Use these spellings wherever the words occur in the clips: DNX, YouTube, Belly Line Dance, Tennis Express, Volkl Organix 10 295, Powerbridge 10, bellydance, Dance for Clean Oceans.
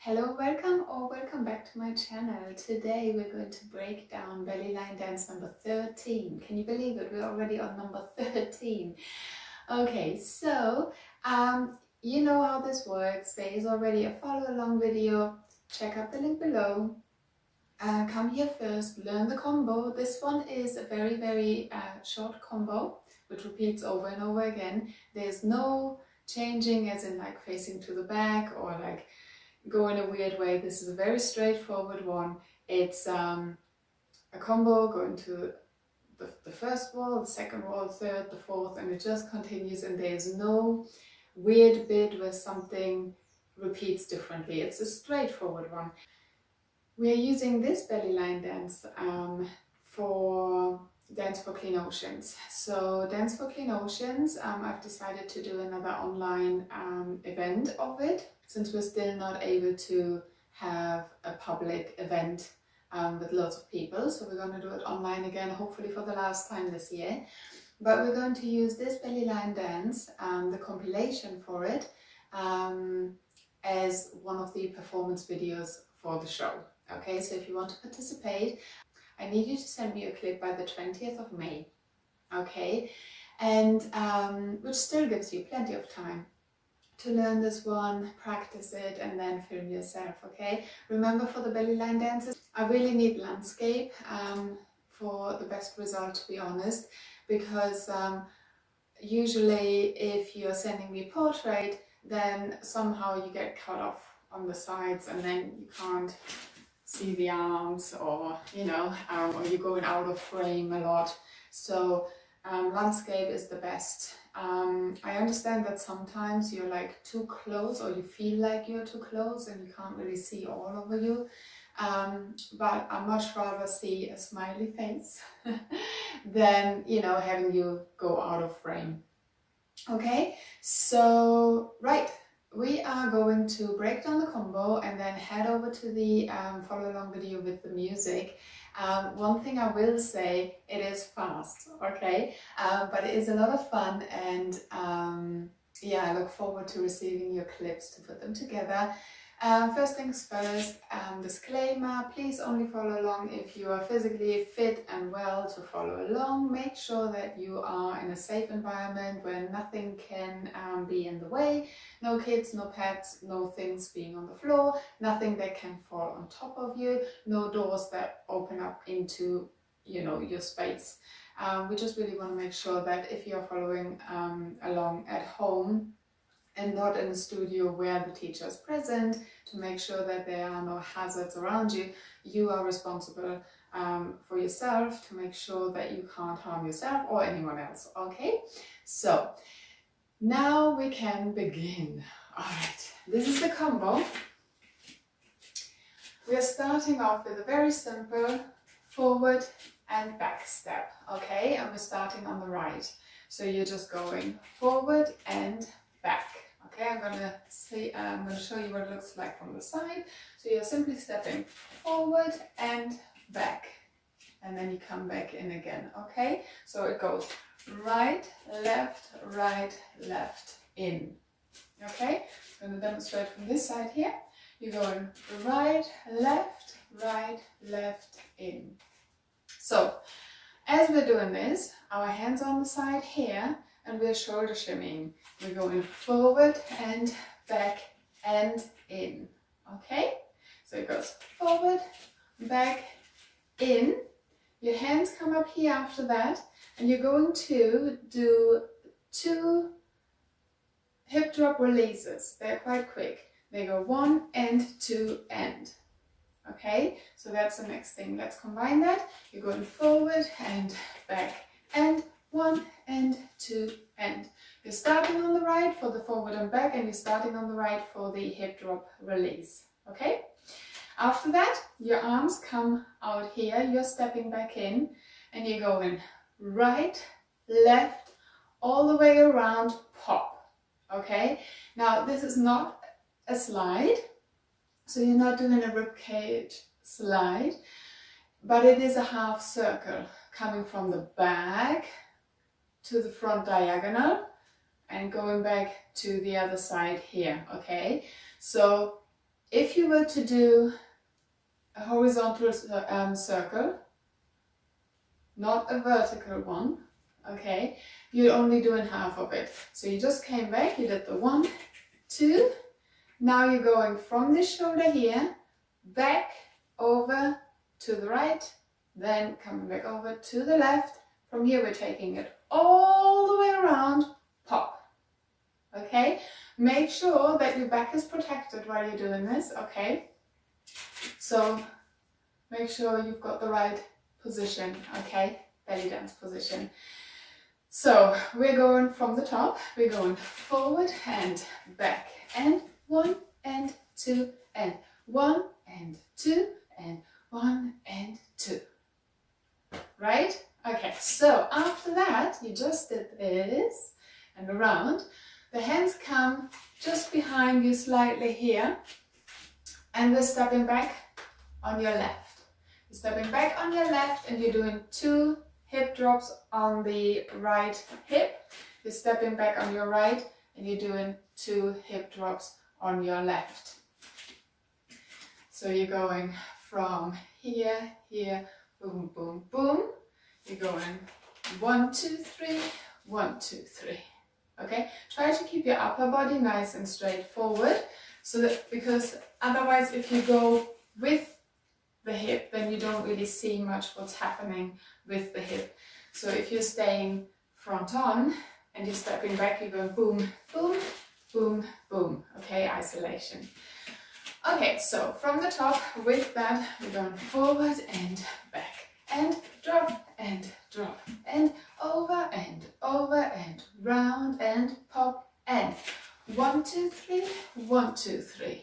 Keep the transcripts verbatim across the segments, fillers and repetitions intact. Hello, welcome or welcome back to my channel. Today we're going to break down belly line dance number thirteen. Can you believe it? We're already on number thirteen. Okay, so um, you know how this works. There is already a follow-along video. Check out the link below. Uh, come here first, learn the combo. This one is a very, very uh, short combo, which repeats over and over again. There's no changing as in like facing to the back or like go in a weird way. This is a very straightforward one. It's um, a combo going to the, the first wall, the second wall, third, the fourth, and it just continues, and there's no weird bit where something repeats differently. It's a straightforward one. We are using this belly line dance um, for Dance for Clean Oceans. So Dance for Clean Oceans, um, I've decided to do another online um, event of it, since we're still not able to have a public event um, with lots of people. So we're going to do it online again, hopefully for the last time this year. But we're going to use this belly line dance, um, the compilation for it, um, as one of the performance videos for the show. Okay, so if you want to participate, I need you to send me a clip by the twentieth of May, okay? And um, which still gives you plenty of time to learn this one, practice it, and then film yourself, okay? Remember, for the belly line dances, I really need landscape um, for the best result, to be honest, because um, usually if you're sending me portrait, then somehow you get cut off on the sides and then you can't see the arms, or you know, um, or you're going out of frame a lot. So um, landscape is the best. Um, I understand that sometimes you're like too close, or you feel like you're too close and you can't really see all over you. Um, but I much rather see a smiley face than, you know, having you go out of frame. Okay, so right. We are going to break down the combo and then head over to the um, follow-along video with the music. Um, one thing I will say, it is fast, okay? Uh, but it is a lot of fun, and um, yeah, I look forward to receiving your clips to put them together. Uh, first things first, um, disclaimer, please only follow along if you are physically fit and well to follow along. Make sure that you are in a safe environment where nothing can um, be in the way. No kids, no pets, no things being on the floor, nothing that can fall on top of you, no doors that open up into, you know, your space. Um, we just really want to make sure that if you're following um, along at home, and not in a studio where the teacher is present, to make sure that there are no hazards around you. You are responsible um, for yourself to make sure that you can't harm yourself or anyone else, okay? So, now we can begin. All right, this is the combo. We are starting off with a very simple forward and back step, okay? And we're starting on the right. So you're just going forward and back. Okay, I'm gonna see. Uh, I'm gonna show you what it looks like from the side. So you're simply stepping forward and back, and then you come back in again. Okay, so it goes right, left, right, left, in. Okay, I'm gonna demonstrate from this side here. You're going right, left, right, left, in. So as we're doing this, our hands on the side here, and we're shoulder shimmying. We're going forward and back and in, okay? So it goes forward, back, in. Your hands come up here after that, and you're going to do two hip drop releases. They're quite quick. They go one and two and, okay? So that's the next thing. Let's combine that. You're going forward and back and one and two and. You're starting on the right for the forward and back, and you're starting on the right for the hip drop release, okay? After that, your arms come out here, you're stepping back in, and you're going right, left, all the way around, pop, okay? Now, this is not a slide, so you're not doing a ribcage slide, but it is a half circle coming from the back to the front diagonal and going back to the other side here, okay? So If you were to do a horizontal um, circle, not a vertical one, okay, you're only doing half of it. So you just came back, you did the one, two, now you're going from this shoulder here, back over to the right, then coming back over to the left. From here we're taking it all the way around, pop, okay? Make sure that your back is protected while you're doing this, okay? So make sure you've got the right position, okay? Belly dance position. So we're going from the top, we're going forward and back, and one and two and one and two and one and two, right? Okay, so after that, you just did this and around. The hands come just behind you slightly here, and we're stepping back on your left. You're stepping back on your left, and you're doing two hip drops on the right hip. You're stepping back on your right, and you're doing two hip drops on your left. So you're going from here, here, boom, boom, boom. You're going one, two, three, one, two, three. Okay, try to keep your upper body nice and straight forward, so that, because otherwise if you go with the hip, then you don't really see much what's happening with the hip. So if you're staying front on and you're stepping back, you go boom, boom, boom, boom. Okay, isolation. Okay, so from the top with that, we're going forward and back and drop and drop and over and over and round and pop and one, two, three, one, two, three.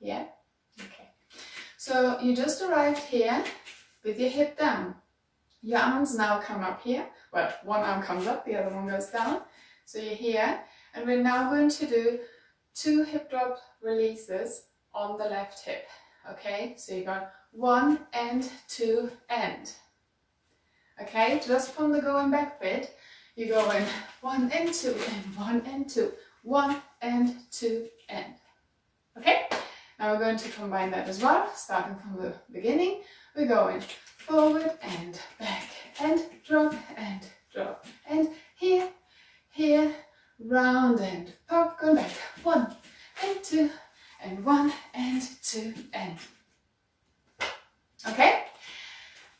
Yeah, okay. So you just arrived here with your hip down. Your arms now come up here. Well, one arm comes up, the other one goes down. So you're here, and we're now going to do two hip drop releases on the left hip. Okay, so you're going one and two and. Okay, just from the going back bit, you're going one and two and one and two, one and two and. Okay, now we're going to combine that as well, starting from the beginning. We're going forward and back and drop and drop and here, here, round and pop, go back, one and two and one and two and. Okay,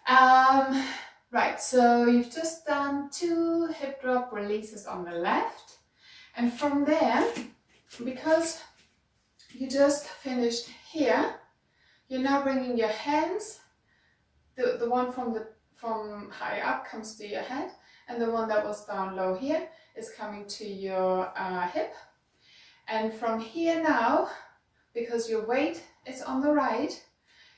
um, right, so you've just done two hip drop releases on the left, and from there, because you just finished here, you're now bringing your hands, the, the one from, the, from high up comes to your head, and the one that was down low here is coming to your uh, hip, and from here now, because your weight is on the right,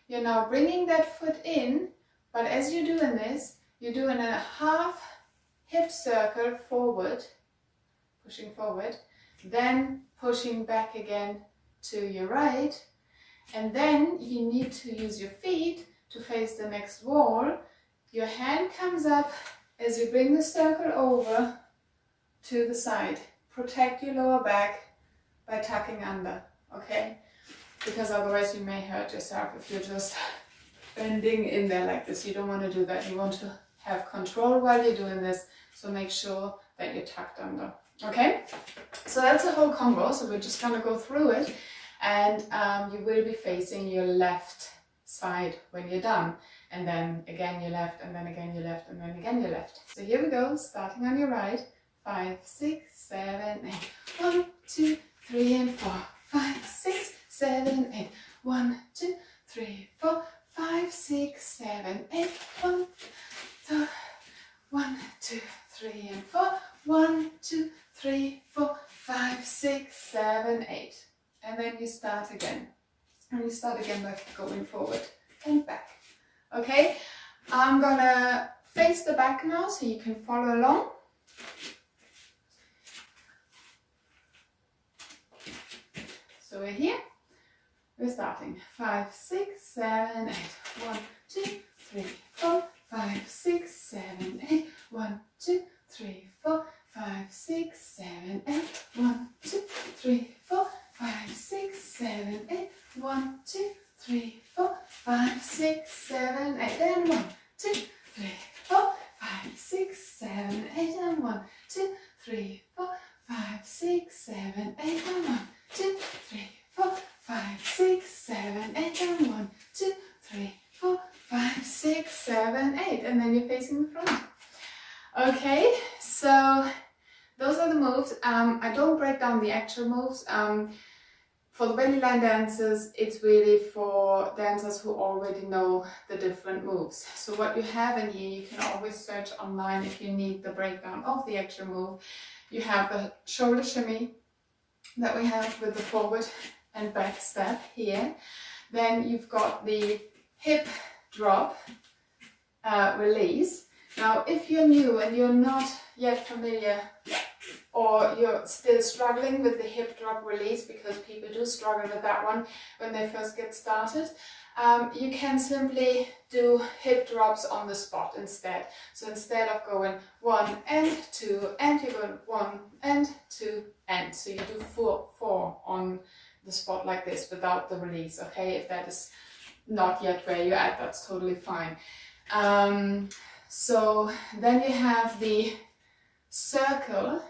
you're now bringing that foot in, but as you're doing this, you're doing a half hip circle forward, pushing forward, then pushing back again to your right, and then you need to use your feet to face the next wall. Your hand comes up as you bring the circle over to the side. Protect your lower back by tucking under, okay? Because otherwise you may hurt yourself if you're just bending in there like this. You don't want to do that. You want to have control while you're doing this, so make sure that you're tucked under, okay? So that's the whole combo, so we're just going to go through it, and um, you will be facing your left side when you're done, and then again your left, and then again your left, and then again your left. So here we go, starting on your right, five, six, seven, eight, one, two, three, and four, five, six, seven, eight, one, two, three, four, five, six, seven, eight, one, two, one, two, three, and four, one, two, three, four, five, six, seven, eight. And then you start again. And you start again by going forward and back. Okay, I'm gonna face the back now so you can follow along. So we're here. We're starting five, six, seven, eight, one, two, three, four, five, six, seven, eight, one, two, three, four, five, six, seven, eight, one, two, three, four, five, six, seven. five, six, seven, eight, and one, two, three, four, five, six, seven, eight, and one, two, three, four, five, six, seven, eight, and one, two, three, four, five, six, seven, eight, and one, two, three, four, five, six, seven, eight, and then you're facing the front. Okay, so those are the moves. Um, I don't break down the actual moves. Um, For the belly line dances, it's really for dancers who already know the different moves. So what you have in here, you can always search online if you need the breakdown of the actual move. You have the shoulder shimmy that we have with the forward and back step here. Then you've got the hip drop uh, release. Now, if you're new and you're not yet familiar, or you're still struggling with the hip drop release, because people do struggle with that one when they first get started, um, you can simply do hip drops on the spot instead. So instead of going one and two and, you're going one and two and. So you do four, four on the spot like this without the release, okay? If that is not yet where you're at, that's totally fine. Um, so then you have the circle,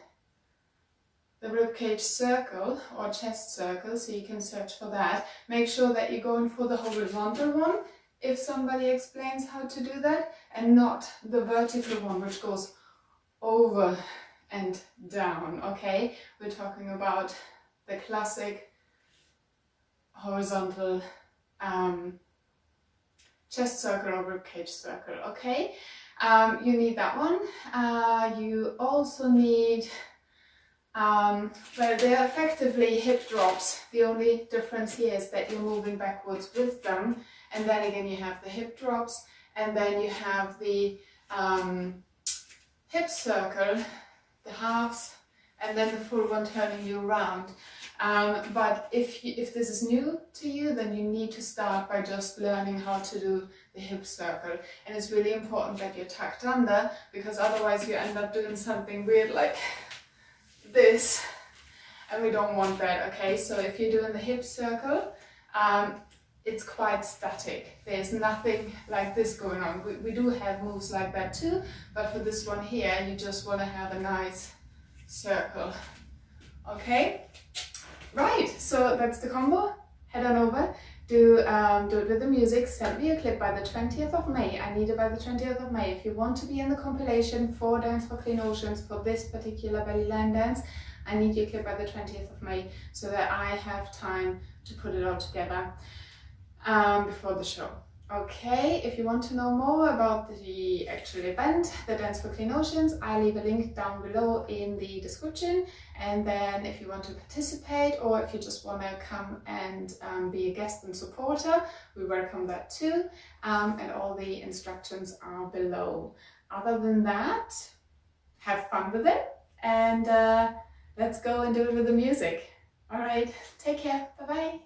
the ribcage circle or chest circle, so you can search for that. Make sure that you're going for the horizontal one, if somebody explains how to do that, and not the vertical one, which goes over and down, okay? We're talking about the classic horizontal um, chest circle or ribcage circle, okay? Um, you need that one. Uh, you also need... Um, well, they're effectively hip drops. The only difference here is that you're moving backwards with them, and then again you have the hip drops, and then you have the um, hip circle, the halves, and then the full one turning you around. Um, but if, you, if this is new to you, then you need to start by just learning how to do the hip circle. And it's really important that you're tucked under, because otherwise you end up doing something weird like this, and we don't want that, okay? So if you're doing the hip circle, um, it's quite static. There's nothing like this going on. We, we do have moves like that too, but for this one here, you just want to have a nice circle, okay? Right, so that's the combo. Head on over, do, um, do it with the music. Send me a clip by the twentieth of May. I need it by the twentieth of May. If you want to be in the compilation for Dance for Clean Oceans for this particular belly line dance, I need your clip by the twentieth of May so that I have time to put it all together um, before the show. Okay, if you want to know more about the actual event, the Dance for Clean Oceans, I leave a link down below in the description. And then if you want to participate, or if you just want to come and um, be a guest and supporter, we welcome that too. Um, and all the instructions are below. Other than that, have fun with it, and uh, let's go and do it with the music. All right, take care. Bye-bye.